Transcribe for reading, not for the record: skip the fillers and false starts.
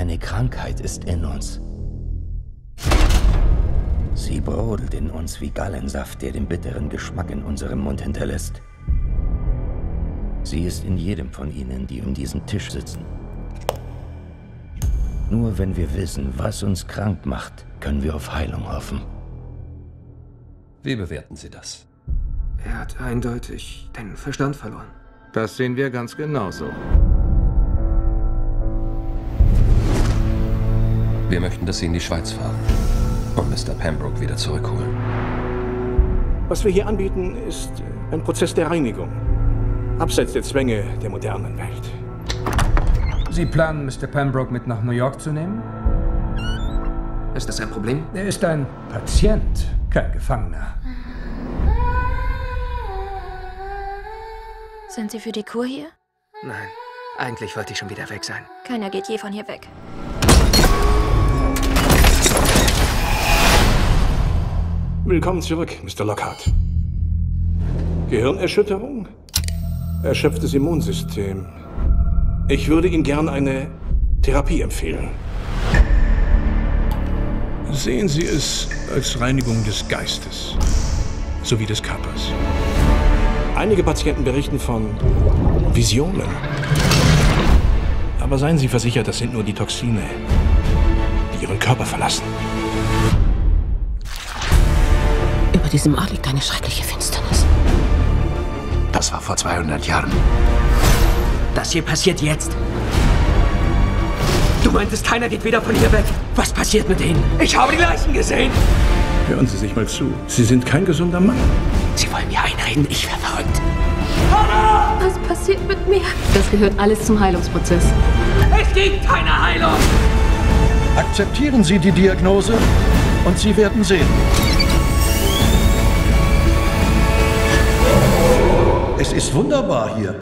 Eine Krankheit ist in uns. Sie brodelt in uns wie Gallensaft, der den bitteren Geschmack in unserem Mund hinterlässt. Sie ist in jedem von Ihnen, die um diesen Tisch sitzen. Nur wenn wir wissen, was uns krank macht, können wir auf Heilung hoffen. Wie bewerten Sie das? Er hat eindeutig den Verstand verloren. Das sehen wir ganz genauso. Wir möchten, dass Sie in die Schweiz fahren und Mr. Pembroke wieder zurückholen. Was wir hier anbieten, ist ein Prozess der Reinigung. Abseits der Zwänge der modernen Welt. Sie planen, Mr. Pembroke mit nach New York zu nehmen? Ist das ein Problem? Er ist ein Patient, kein Gefangener. Sind Sie für die Kur hier? Nein, eigentlich wollte ich schon wieder weg sein. Keiner geht je von hier weg. Willkommen zurück, Mr. Lockhart. Gehirnerschütterung? Erschöpftes Immunsystem. Ich würde Ihnen gern eine Therapie empfehlen. Sehen Sie es als Reinigung des Geistes sowie des Körpers. Einige Patienten berichten von Visionen. Aber seien Sie versichert, das sind nur die Toxine, die Ihren Körper verlassen. Über diesem Ort liegt eine schreckliche Finsternis. Das war vor 200 Jahren. Das hier passiert jetzt. Du meintest, keiner geht wieder von hier weg. Was passiert mit ihnen? Ich habe die Leichen gesehen. Hören Sie sich mal zu. Sie sind kein gesunder Mann. Sie wollen mir einreden, ich wäre verrückt. Hanna! Was passiert mit mir? Das gehört alles zum Heilungsprozess. Es gibt keine Heilung! Akzeptieren Sie die Diagnose und Sie werden sehen. Es ist wunderbar hier.